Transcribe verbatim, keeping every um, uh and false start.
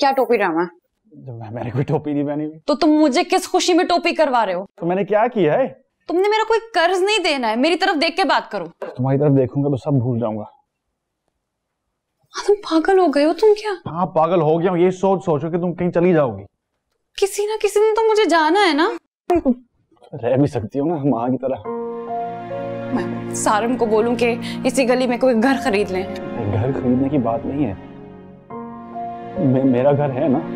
क्या टोपी ड्रामा है? मैंने कोई टोपी नहीं पहनी। तो तुम मुझे किस खुशी में टोपी करवा रहे हो? तो मैंने क्या किया है? तुमने मेरा कोई कर्ज नहीं देना है, मेरी तरफ देख के बात करो। तुम्हारी तरफ देखूंगा तो सब भूल जाऊंगा। तुम पागल हो गए हो तुम क्या? हाँ पागल हो गया हूँ, ये सोच सोचो कि तुम कहीं चली जाओगी। किसी ना किसी दिन तो मुझे जाना है ना। तुम रह भी सकती हो ना माँ की तरह। मैं सारम को बोलूं कि इसी गली में कोई घर खरीद लें। घर खरीदने की बात नहीं है, मे, मेरा घर है ना।